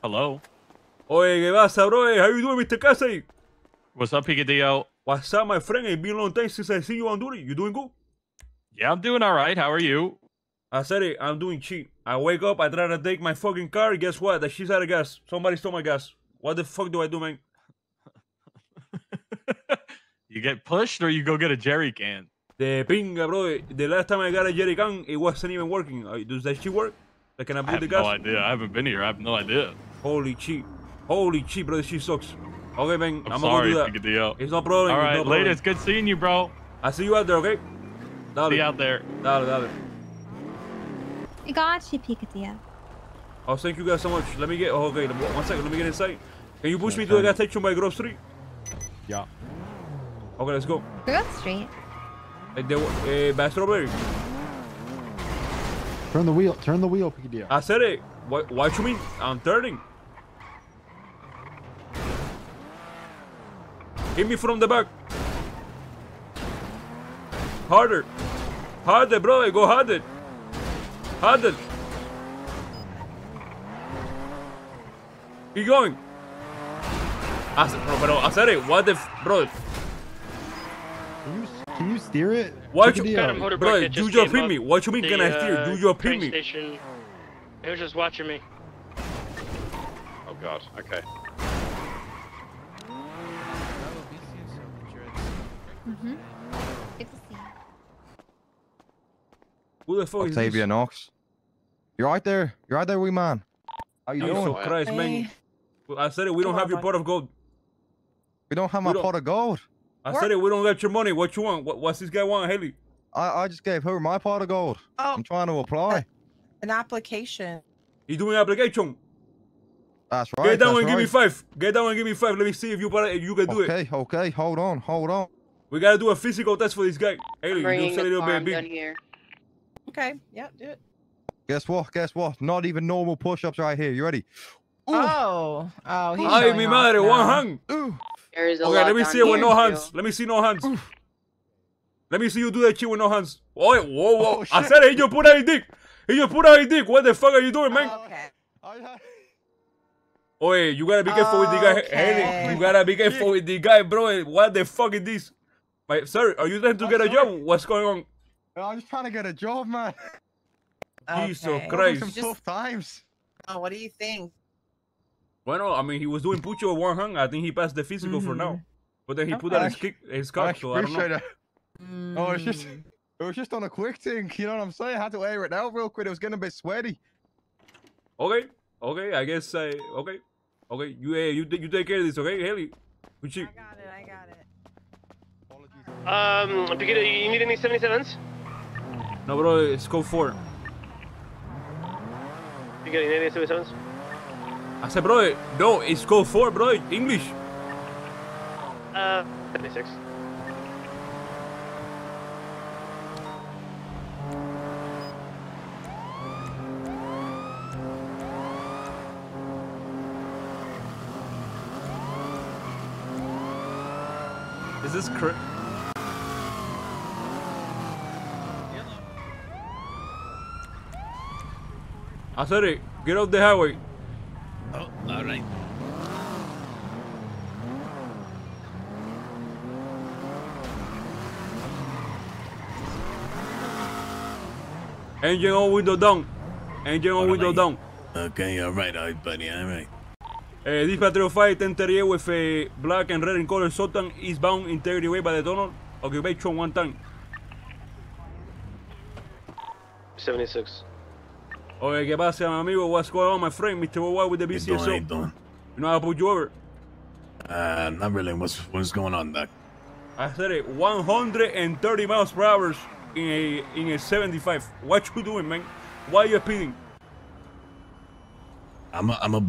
Hello? Oye, ¿qué pasa, bro? How you doing, Mr. Casey? What's up, Picadillo? What's up, my friend? It's been a long time since I see you on duty. You doing good? Yeah, I'm doing all right. How are you? I said it. I'm doing cheap. I wake up, I try to take my fucking car. Guess what? That shit's out of gas. Somebody stole my gas. What the fuck do I do, man? You get pushed or you go get a jerry can? The pinga, bro. The last time I got a jerry can, it wasn't even working. Does that shit work? Like, can I put the gas? I have no idea. I haven't been here. I have no idea. Holy shit. Holy shit, bro. This shit sucks. Okay, man. I'm sorry, gonna do that. It's no problem. All right, no problem. Later. It's good seeing you, bro. I see you out there, okay? Dale. See you out there. Dale, dale. I got you, Picadillo. Oh, thank you guys so much. Let me get... Oh, okay, 1 second. Let me get inside. Can you push me to the gas station by Grove Street? Yeah. Okay, let's go. Grove Street? By Strawberry. Turn the wheel, Picadillo. I said it. What you mean? I'm turning. Hit me from the back. Harder. Harder, brother. Go harder. Harder. Keep going. I said it. What the f... Bro. Can you steer it? What you kind of bro, do you pin me? What you mean can I steer? Do you pin me? Station. He was just watching me. Oh god, okay. Mm-hmm. Good to see you. Who the fuck is this? Octavia Knox. You're out there. You're out there, wee man. How you doing? Jesus Christ, man. I said it, we don't have your pot of gold. We don't have my pot of gold? I said it, we don't got your money. What you want? What's this guy want, Haley? I just gave her my pot of gold. Oh, I'm trying to apply. An application. You doing application? That's right. Get down and give me 5. Get down and give me 5. Let me see if you can do it. Okay, hold on, hold on. We gotta do a physical test for this guy. Haley, you said it'll be big. Okay, yeah, do it. Guess what? Guess what? Not even normal push-ups right here. You ready? Ooh. Oh, oh, he's ay, mi madre, one hand. Ooh. There is a okay, let me see it with no hands. Let me see no hands. Oof. Let me see you do that shit with no hands. Oh, whoa, whoa. Oh, I said it. He just put out his dick. He just put out his dick. What the fuck are you doing, man? Okay. Oh, hey, you gotta be careful with the guy. Hey, you gotta be careful with the guy, bro. What the fuck is this? Wait, sir, are you trying to get a job? What's going on? I'm just trying to get a job, man. Okay. Jesus Christ. Some tough times. Oh, what do you think? Bueno, I mean, he was doing pucho with one hand. I think he passed the physical for now. But then he put out his cock, so I don't know. Oh, it was just on a quick thing. You know what I'm saying? I had to air it out real quick. It was getting a bit sweaty. Okay. Okay, I guess I... Okay. Okay, you take care of this, okay? Haley. Pucci. I got it, I got it. You need any 77s? No, bro, it's code 4. You got any 77s? I said, bro, no, it's code 4, bro, English. 76. Is this correct? I said it, get off the highway. Oh, all right. Engine on window down. Engine on window down. Okay, all right, buddy, all right. This Patrol 5, 1038 with a black and red in color Sultan eastbound Integrity Way by the tunnel. Occupation one time. 76. Oye, ¿qué pasa, mi amigo? What's going on, my friend? Mr. Worldwide with the BCSO. How you doing? You know, I put you over. Not really. What's going on, Doc? I said it. 130 miles per hour in a 75. What you doing, man? Why are you speeding? I'm gonna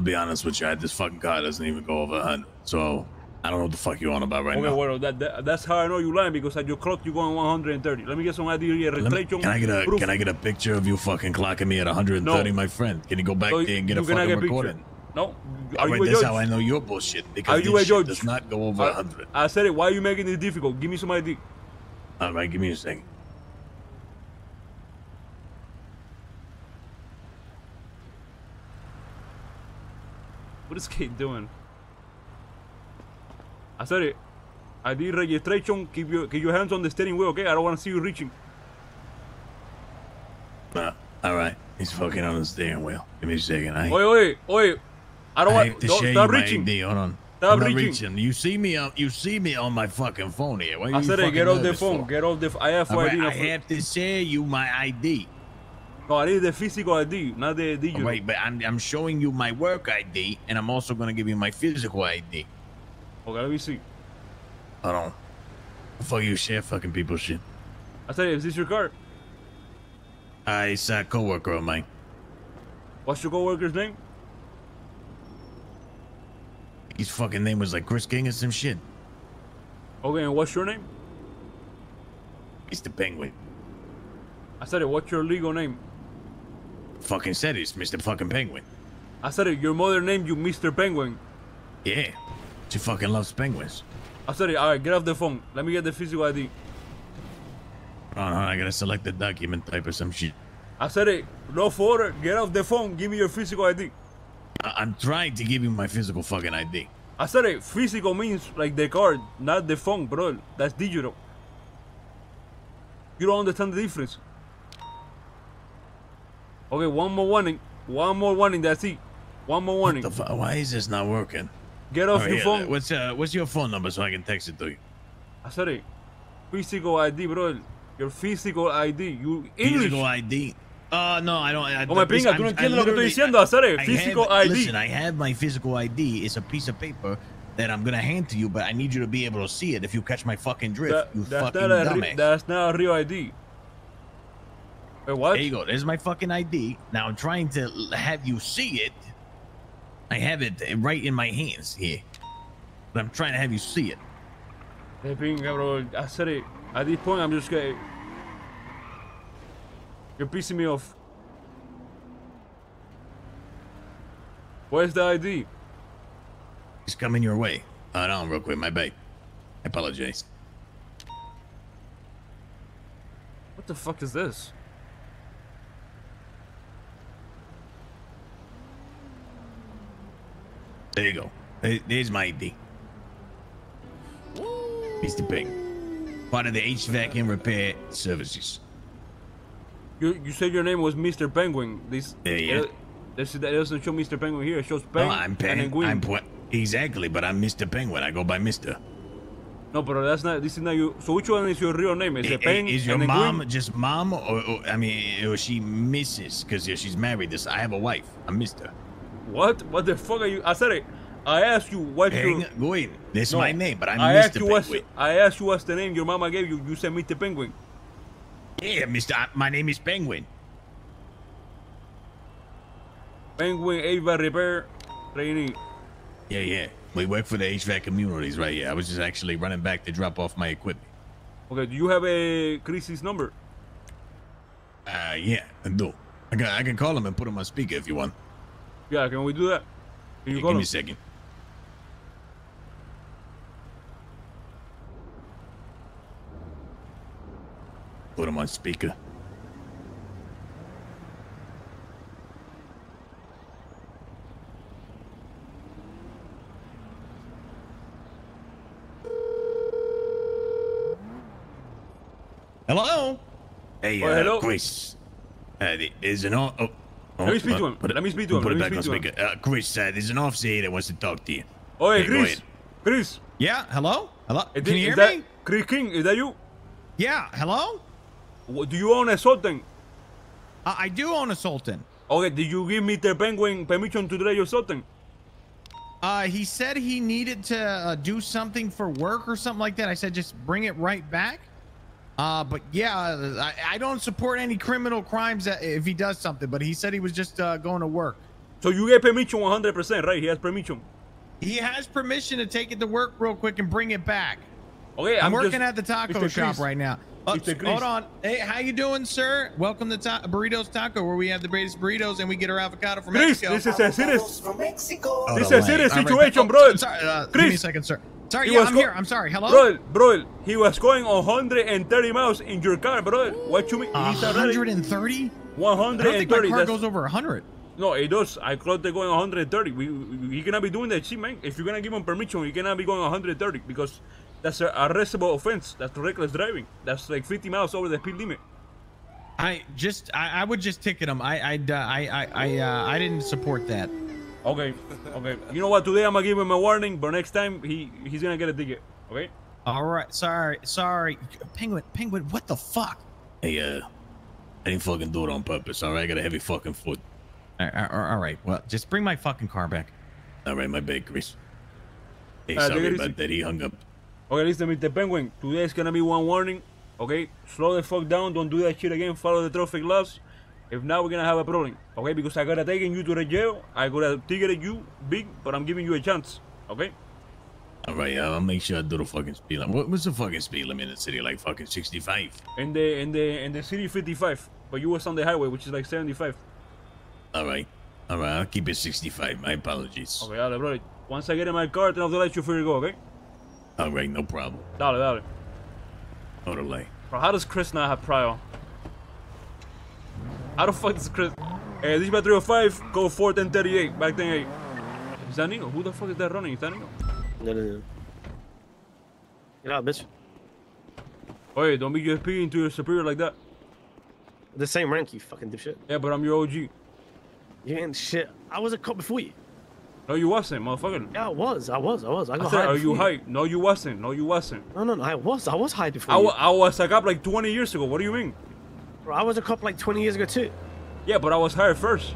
be honest with you. This fucking car doesn't even go over 100. So I don't know what the fuck you're on about right now. Well, that's how I know you lying, because at your clock you're going 130. Let me get some idea here. Can I get a picture of you fucking clocking me at 130, my friend? Can you go back there and get a fucking recording? No. That's how I know you're bullshit, because this shit does not go over 100. I said it. Why are you making it difficult? Give me some ID. All right, give me a second. What is Kate doing? I said it. I did registration. Keep your hands on the steering wheel, okay? I don't want to see you reaching. All right. He's fucking on the steering wheel. Give me a second. Oi. I don't want to stop reaching. Hold on. Stop reaching. You see me on my fucking phone here. I said it. Get off the phone. Get off the phone. I have ID. I have to show you my ID. No, I need the physical ID, not the digital. Wait, but I'm showing you my work ID, and I'm also gonna give you my physical ID. Okay, let me see. Hold on. Fuck you, shit. Fucking people, shit. I said, is this your car? It's a coworker of mine. What's your coworker's name? His fucking name was like Chris King or some shit. Okay, and what's your name? It's the Penguin. I said it, what's your legal name? Fucking said it, it's Mr. fucking Penguin. I said it, your mother named you Mr. Penguin. Yeah, she fucking loves penguins. I said it, alright, get off the phone. Let me get the physical ID. Hold on, I gotta select the document type or some shit. I said it, no order, get off the phone, give me your physical ID. I'm trying to give you my physical fucking ID. I said it, physical means like the card, not the phone, bro. That's digital. You don't understand the difference. Okay, one more warning, that's it. One more warning. What the fuck? Why is this not working? Get off your phone. What's your phone number so I can text it to you? I said it. Physical ID, bro. Your physical ID. You English. Physical ID. No, I don't. Tú no entiendes lo que estoy diciendo. I said it. Physical ID. Listen, I have my physical ID. It's a piece of paper that I'm going to hand to you, but I need you to be able to see it if you catch my fucking drift. That's not a real ID. Wait, what? There you go. There's my fucking ID. Now I'm trying to have you see it. I have it right in my hands here. But I'm trying to have you see it. Hey, Pinga, bro. I said it. At this point, I'm just gonna... You're pissing me off. Where's the ID? It's coming your way. Hold on real quick. My bad. I apologize. What the fuck is this? There you go. There's my ID. Mr. Ping. Part of the HVAC and repair services. You said your name was Mr. Penguin. That doesn't show Mr. Penguin here. It shows Penguin. No, I'm Penguin. Exactly, but I'm Mr. Penguin. I go by Mr. No, but that's not. This is not you. So which one is your real name? Is it Penguin? Is your mom just mom, or I mean, or she Mrs. Because she's married. I have a wife. I'm Mr. What? What the fuck are you? I said it. I asked you what your... Penguin. That's my name, but I'm Mr. Penguin. I asked you what's the name your mama gave you. You said Mr. Penguin. Yeah, my name is Penguin. Penguin HVAC repair trainee. Yeah. We work for the HVAC communities right here. I was just actually running back to drop off my equipment. Okay, do you have a Chris's number? Yeah, I do. I can call him and put him on speaker if you want. Yeah, can we do that? Can you call him? Give me a second. Put him on speaker. Hello? Hey, hello, Chris. There's an... Let me speak to him. Put it back on speaker. Chris, there's an officer here that wants to talk to you. Oh, hey, Chris. Chris. Yeah, hello? Hello? Can you hear me? Chris King, is that you? Yeah, hello? Do you own a Sultan? I do own a Sultan. Okay, did you give Mr. Penguin permission to drive your Sultan? He said he needed to do something for work or something like that. I said just bring it right back. But yeah, I don't support any criminal crimes if he does something, but he said he was just going to work. So you get permission 100%, right? He has permission. He has permission to take it to work real quick and bring it back. Okay, I'm working at the taco shop right now. Hold on. Hey, how you doing, sir? Welcome to Burritos Taco, where we have the greatest burritos and we get our avocado from Mexico. This is a serious situation, bro. Sorry, give me a second, sir. Sorry, yeah, I'm here. I'm sorry. Hello? Bro, he was going 130 miles in your car, bro. What you mean? 130? 130. I don't think my car goes over 100. No, it does. I thought they're going 130. We cannot be doing that shit, man. If you're gonna give them permission, you cannot be going 130 because that's an arrestable offense. That's reckless driving. That's like 50 miles over the speed limit. I would just ticket them. I didn't support that. Okay, okay. You know what? Today I'm gonna give him a warning, but next time he's gonna get a ticket. Okay. All right. Sorry. Penguin. What the fuck? Hey, I didn't fucking do it on purpose. All right, I got a heavy fucking foot. All right. Well, just bring my fucking car back. All right, my bad, Chris. Hey, sorry about that. He hung up. Okay, listen, Mr. Penguin. Today is gonna be one warning. Okay, slow the fuck down. Don't do that shit again. Follow the traffic laws. If not, we're gonna have a problem, okay? Because I gotta take you to the jail. I gotta ticket you big, but I'm giving you a chance, okay? All right, I'll make sure I do the fucking speed limit. What's the fucking speed limit in the city? Like fucking 65. In the city, 55. But you was on the highway, which is like 75. All right, I'll keep it 65. My apologies. Okay, all right. Once I get in my car, then I'll let you free to go, okay? All right, no problem. Dale. No delay. Bro, how does Chris not have prior? How the fuck is Chris? Hey, this is my 305, go 41038, back 108. Is that Nino? Who the fuck is that running? Is that Nino? No. Get out, bitch. Hey, don't be just peeing to your superior like that. The same rank, you fucking dipshit. Yeah, but I'm your OG. You ain't shit. I was a cop before you. No, you wasn't, motherfucker. Yeah, I was. I got hired. Are you high? No, you wasn't. No, I was high before you. I was a cop like 20 years ago. What do you mean? I was a cop like 20 years ago too. Yeah, but I was hired first.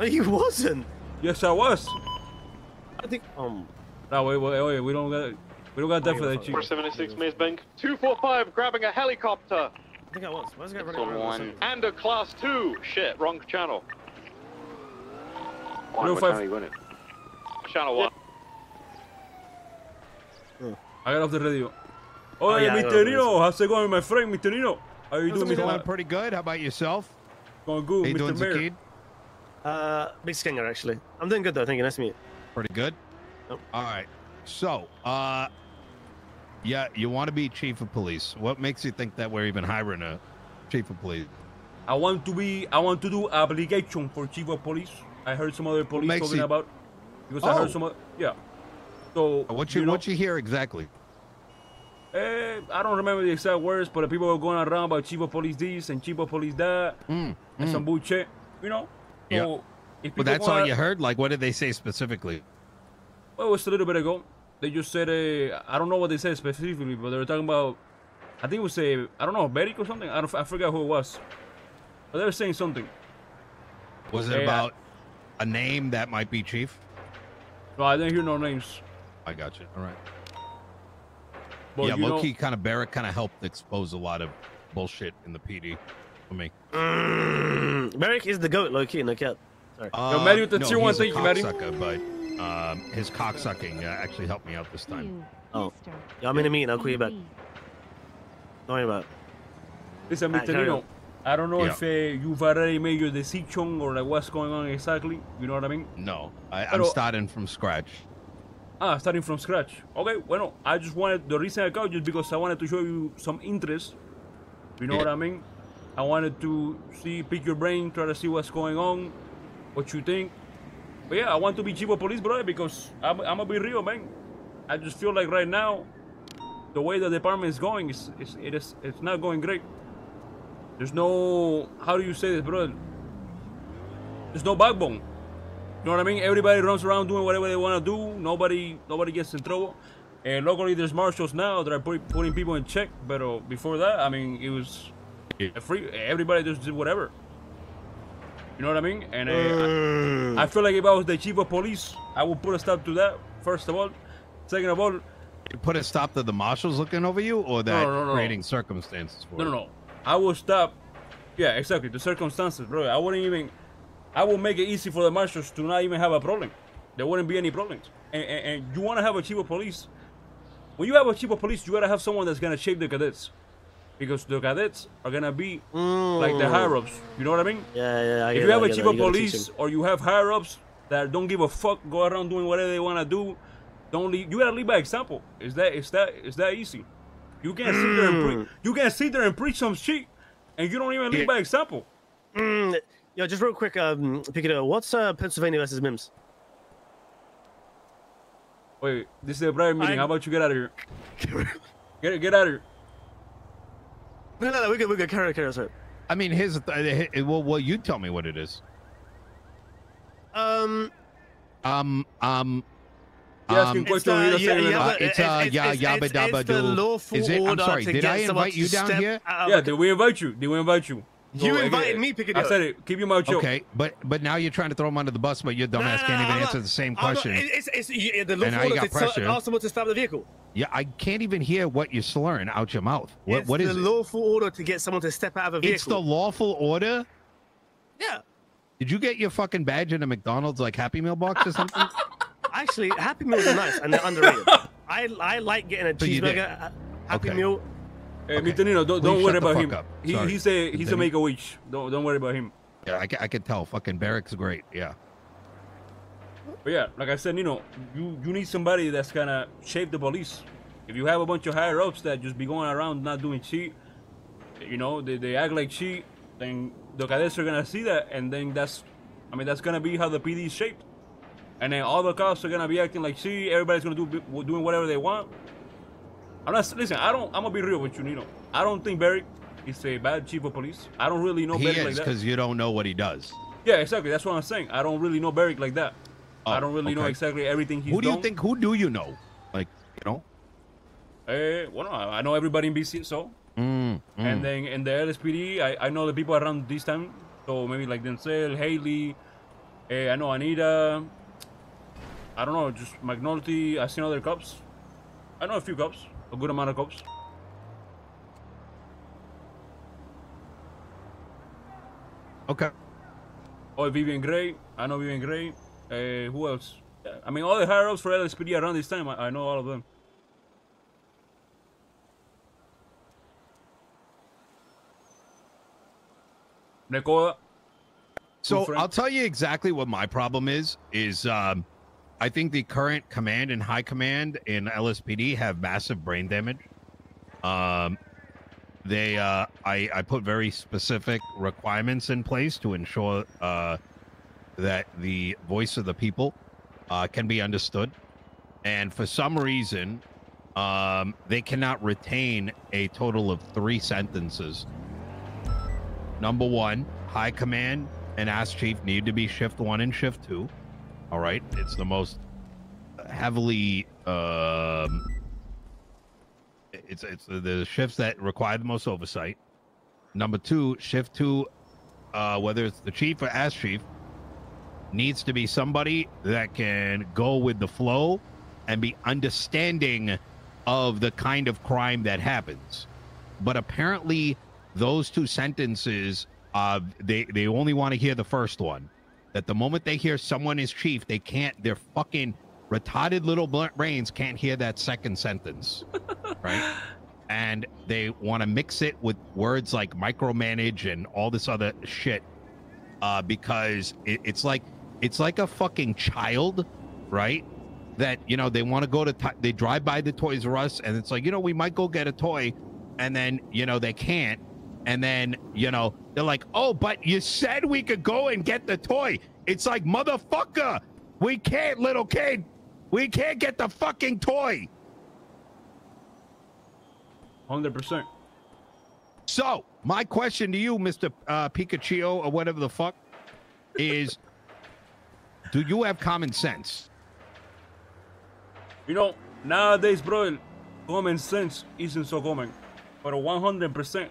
No, you wasn't. Yes, I was. I think No, wait. We don't got that for that cheap. 476 Maze Bank. 245 grabbing a helicopter. I think I was. Why is that running around? And a class 2. Shit, wrong channel. Channel 1. Yeah. I got off the radio. Oh yeah, Mr. Nino, how's it going, my friend, Mr. Nino? How are you doing? Going pretty good. How about yourself? Going good. How you doing, Zakid? Big Skanger, actually. I'm doing good though. Thank you. Nice to meet you. Pretty good. Nope. All right. So, yeah, you want to be chief of police. What makes you think that we're even hiring a chief of police? I want to do application for chief of police. I heard some other police talking about. Because I heard some. Yeah. So. What you hear exactly? I don't remember the exact words, but the people were going around about chief of police this and chief of police that and some bullshit, you know? Yeah. So but that's all you heard? Like, what did they say specifically? Well, it was a little bit ago. They just said, I don't know what they said specifically, but they were talking about, I think it was a, I don't know, Beric or something? I forgot who it was. But they were saying something. Was it about a name that might be chief? No, I didn't hear no names. I got you. All right. But yeah, low-key kind of Barrett kind of helped expose a lot of bullshit in the PD for me. Barrett is the goat, low-key, no cap. Sorry. His cocksucking actually helped me out this time. Oh. Yeah, I'm in a meeting. I'll call you back. Don't worry about it. Listen, Mr. Nino, I don't know if you've already made your decision or like what's going on exactly. You know what I mean? No, I'm starting from scratch. Ah, starting from scratch. Okay, well, I just wanted, the reason I called you is because I wanted to show you some interest. You know what I mean? I wanted to pick your brain, try to see what's going on, what you think. But yeah, I want to be chief of police, brother, because I'm gonna be real, man. I just feel like right now, the way the department is going, it's not going great. There's no, how do you say this, brother? There's no backbone. You know what I mean? Everybody runs around doing whatever they want to do. Nobody gets in trouble. And locally, there's marshals now that are putting people in check. But before that, I mean, it was free. Everybody just did whatever. You know what I mean? And I feel like if I was the chief of police, I would put a stop to that. First of all, second of all, you put a stop to the marshals looking over you, or that creating circumstances for you? No. I would stop. Yeah, exactly. The circumstances, bro. I wouldn't even. I will make it easy for the marshals to not even have a problem. There wouldn't be any problems. And you want to have a chief of police. When you have a chief of police, you got to have someone that's going to shape the cadets. Because the cadets are going to be like the higher-ups. You know what I mean? Yeah. If you have a chief of police or you have higher-ups that don't give a fuck, go around doing whatever they want to do, don't leave. You got to lead by example. It's that easy. You can't sit there and preach some shit and you don't even lead by example. Yeah, just real quick, Picadillo, what's Pennsylvania vs. Mims? Wait, this is a private meeting. How about you get out of here? Get out of here. No, we're good, Carry on, sorry. I mean, well, you tell me what it is. Did I invite you down here? Yeah, did we invite you? So you invited me, Picadillo. I said it. Keep your mouth shut. Okay, but now you're trying to throw him under the bus, but your dumbass can't even answer the same question. It's the lawful order to stop the vehicle. Yeah, I can't even hear what you're slurring out your mouth. What is it? It's the lawful order to get someone to step out of a vehicle. It's the lawful order? Yeah. Did you get your fucking badge in a McDonald's, like, Happy Meal box or something? Actually, Happy Meals are nice, and they're underrated. I like getting a cheeseburger, Happy Meal. Hey, okay. Mr. Nino, don't worry about him. He's a make-a-wish. Don't worry about him. Yeah, I can tell. Fucking Barrick's great. Yeah. But yeah, like I said, Nino, you need somebody that's going to shape the police. If you have a bunch of higher-ups that just be going around not doing shit, you know, they act like shit, then the cadets are going to see that, and then that's going to be how the PD is shaped. And then all the cops are going to be acting like shit. Everybody's going to do whatever they want. Listen, I'm gonna be real with you, Nino. I don't think Barrick is a bad chief of police. I don't really know Barrick like that. Because you don't know what he does. Yeah, exactly. That's what I'm saying. I don't really know Barrick like that. Oh, I don't really know exactly everything he's done. Who do you know? Like, you know? Well, I know everybody in BCSO. And then in the LSPD, I know the people around this time. So maybe like Denzel, Haley, I know Anita. I don't know, just McNulty. I've seen other cops. I know a few cops. A good amount of cops. Okay. Oh, Vivian Gray. I know Vivian Gray. Who else? I mean, all the higher ups for LSPD around this time. I know all of them. Nicola. So I'll tell you exactly what my problem is. I think the current command and high command in LSPD have massive brain damage. I put very specific requirements in place to ensure that the voice of the people can be understood. And for some reason, they cannot retain a total of 3 sentences. Number 1, high command and ass chief need to be shift 1 and shift 2. All right, it's the most heavily it's the shifts that require the most oversight. Number 2, shift 2, whether it's the chief or ass chief, needs to be somebody that can go with the flow and be understanding of the kind of crime that happens. But apparently those 2 sentences, they only want to hear the first one. That the moment they hear someone is chief, they can't, their fucking retarded little brains can't hear that second sentence, right? And they want to mix it with words like micromanage and all this other shit, because it's like a fucking child, right? That, you know, they want to go to, they drive by the Toys R Us and it's like, you know, we might go get a toy, and then, you know, they can't. And then, you know, they're like, oh, but you said we could go and get the toy. It's like, motherfucker, we can't, little kid. We can't get the fucking toy. 100%. So my question to you, Mr. Pikachu or whatever the fuck, is do you have common sense? You know, nowadays, bro, common sense isn't so common, but 100%.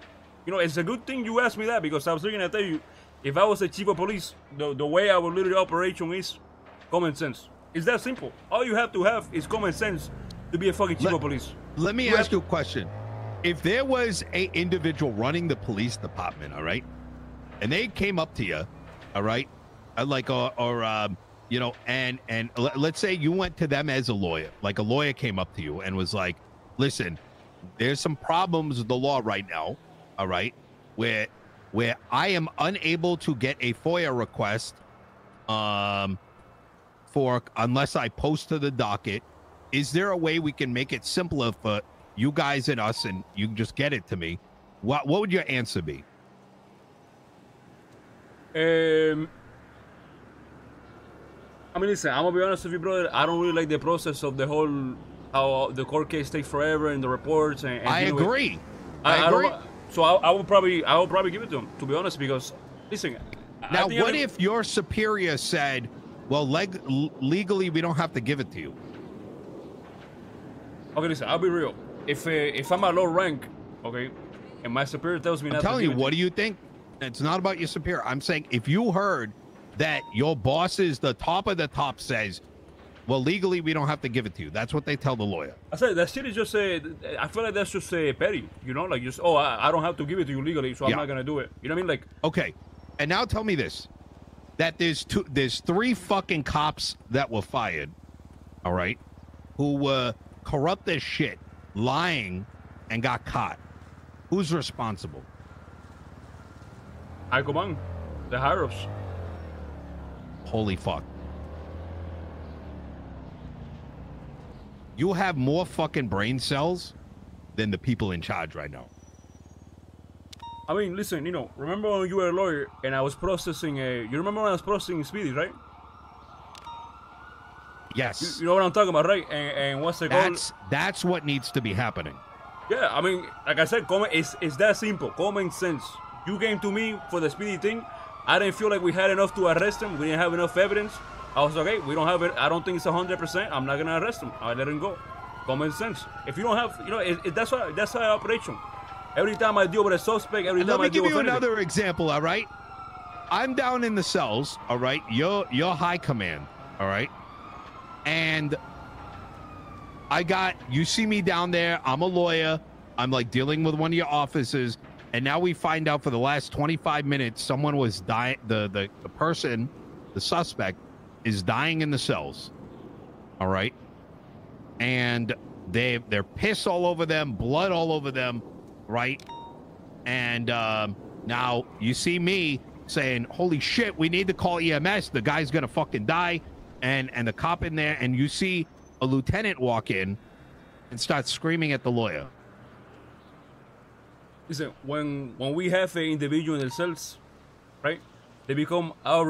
You know, it's a good thing you asked me that, because I was looking to tell you, if I was a chief of police, the way I would lead the operation is common sense. It's that simple. All you have to have is common sense to be a fucking chief of police. Let me ask you a question. If there was an individual running the police department, all right, and they came up to you, all right, like, you know, and let's say you went to them as a lawyer, like a lawyer came up to you and was like, listen, there's some problems with the law right now. All right, where I am unable to get a FOIA request unless I post to the docket. Is there a way we can make it simpler for you guys and us, and you can just get it to me? What would your answer be? I mean, listen, I'm gonna be honest with you, brother. I don't really like the process of the whole, how the court case takes forever and the reports. And I agree. I agree. I would probably give it to him, to be honest, because listen. Now, what if your superior said, well, legally, we don't have to give it to you? Okay, listen, I'll be real. If I'm at low rank, okay, and my superior tells me not to give it to you. I'm telling you, what do you think? It's not about your superior. I'm saying if you heard that your boss is the top of the top says, well, legally, we don't have to give it to you. That's what they tell the lawyer. I said that shit is just a, I feel like that's just a petty, you know, like just, oh, I don't have to give it to you legally, so I'm not going to do it. You know what I mean? Like, okay. And now tell me this, that there's three fucking cops that were fired. All right. Who were corrupt as shit, lying, and got caught. Who's responsible? I go on, the higher-ups. Holy fuck. You have more fucking brain cells than the people in charge right now. I mean, listen, you know, remember when you were a lawyer and I was processing a... You remember when I was processing Speedy, right? Yes. You know what I'm talking about, right? And what's the goal? That's what needs to be happening. Yeah, I mean, like I said, it's that simple. Common sense. You came to me for the Speedy thing. I didn't feel like we had enough to arrest him. We didn't have enough evidence. I was like, hey, we don't have it. I don't think it's 100%. I'm not going to arrest him. I let him go. Common sense. If you don't have, you know, that's how I operate. Every time I deal with a suspect, every time I deal with anything. Let me give you another example, all right? I'm down in the cells, all right? You're high command, all right? And you see me down there. I'm a lawyer. I'm like dealing with one of your officers. And now we find out for the last 25 minutes, someone was dying. The person, the suspect, is dying in the cells. All right. And they're piss all over them, blood all over them. Right. And now you see me saying, holy shit, we need to call EMS. The guy's going to fucking die. And the cop in there. And you see a lieutenant walk in and start screaming at the lawyer. Listen, when we have an individual in the cells, right, they become our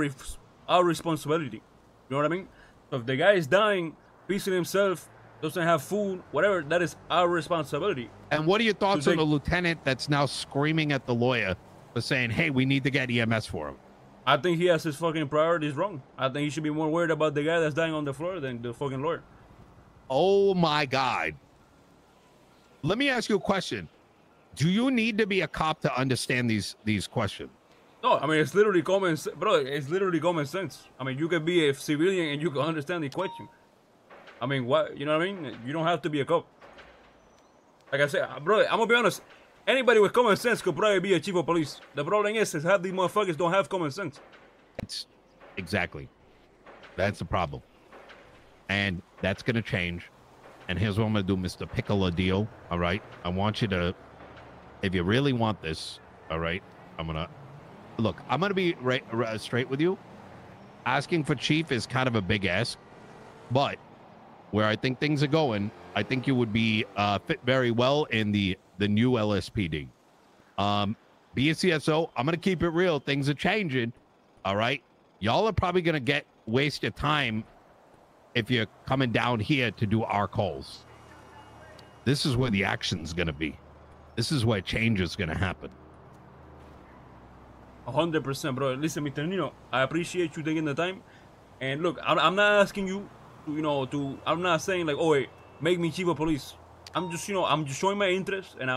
responsibility. You know what I mean? So if the guy is dying, pissing himself, doesn't have food, whatever, that is our responsibility. And what are your thoughts on the lieutenant that's now screaming at the lawyer for saying, hey, we need to get EMS for him? I think he has his fucking priorities wrong. I think he should be more worried about the guy that's dying on the floor than the fucking lawyer. Oh, my God. Let me ask you a question. Do you need to be a cop to understand these questions? No, I mean, it's literally common sense, bro. It's literally common sense. I mean, you can be a civilian and you can understand the question. I mean, what, you know what I mean? You don't have to be a cop. Like I said, bro, I'm gonna be honest. Anybody with common sense could probably be a chief of police. The problem is half these motherfuckers don't have common sense. Exactly. That's the problem. And that's gonna change. And here's what I'm gonna do, Mr. Picadillo. All right, I want you to... If you really want this, all right, I'm gonna be straight with you. Asking for chief is kind of a big ask, but where I think things are going, I think you would be fit very well in the new LSPD. BCSO, I'm gonna keep it real. Things are changing, all right. Y'all are probably gonna waste your time if you're coming down here to do our calls. This is where the action's gonna be. This is where change is going to happen. 100%, bro. Listen, Mr. Nino, I appreciate you taking the time. And look, I'm not asking you, I'm not saying like, oh, wait, make me chief of police. I'm just, I'm just showing my interest, and I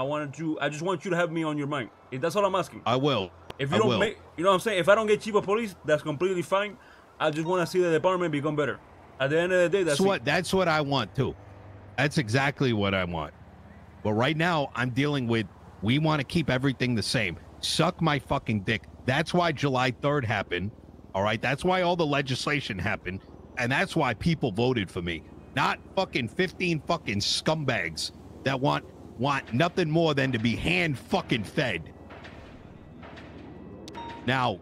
just want you to have me on your mind. That's all I'm asking. I will. If you don't make, you know what I'm saying? If I don't get chief of police, that's completely fine. I just want to see the department become better. At the end of the day, that's what I want too. That's exactly what I want. But right now, I'm dealing with, we want to keep everything the same. Suck my fucking dick. That's why July 3rd happened, all right? That's why all the legislation happened, and that's why people voted for me. Not fucking 15 fucking scumbags that want nothing more than to be hand fucking fed. Now,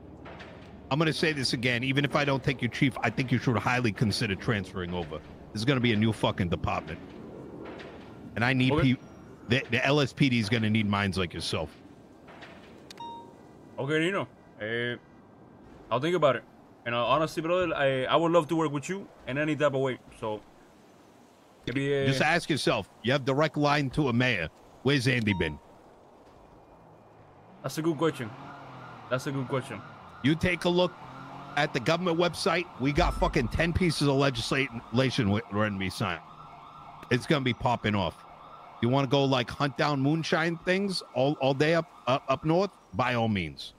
I'm going to say this again. Even if I don't take you chief, I think you should highly consider transferring over. This is going to be a new fucking department. And I need people. The LSPD is going to need minds like yourself. Okay, Nino. I'll think about it. And honestly, brother, I would love to work with you in any type of way. So maybe, just ask yourself, you have direct line to a mayor. Where's Andy been? That's a good question. That's a good question. You take a look at the government website. We got fucking 10 pieces of legislation we're gonna be signed. It's gonna be popping off. You want to go like hunt down moonshine things all day up north? By all means,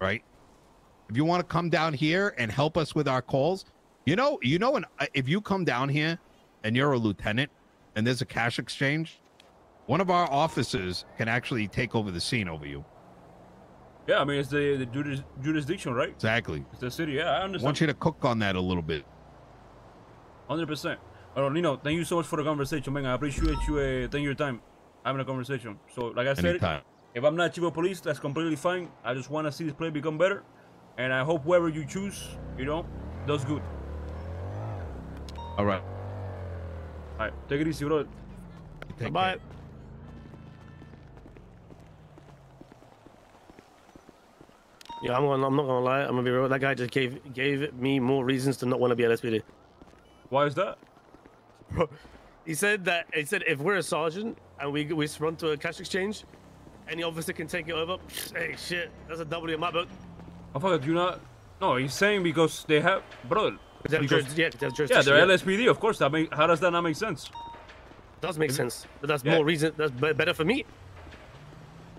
right? If you want to come down here and help us with our calls, you know, and if you come down here and you're a lieutenant and there's a cash exchange, one of our officers can actually take over the scene over you. Yeah, I mean, it's the jurisdiction, right? Exactly. It's the city. Yeah, I understand. I want you to cook on that a little bit. 100%. All right, Nino, thank you so much for the conversation, man. I appreciate you taking your time having a conversation. So, like I said, if I'm not chief of police, that's completely fine. I just want to see this play become better. And I hope whoever you choose, you know, does good. All right. All right. Take it easy, bro. Bye-bye. Yeah, I'm not gonna lie. I'm gonna be real. That guy just gave me more reasons to not want to be LSPD. Why is that? Bro, he said that. He said if we're a sergeant and we run to a cash exchange, any officer can take it over. Hey, shit, that's a W in my book. I thought you not. No, he's saying because they have, bro. Yeah, they're LSPD, of course. That how does that not make sense? It does make sense, but that's more reason. That's better for me.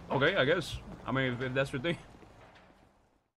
Okay, I guess. I mean, if that's your thing.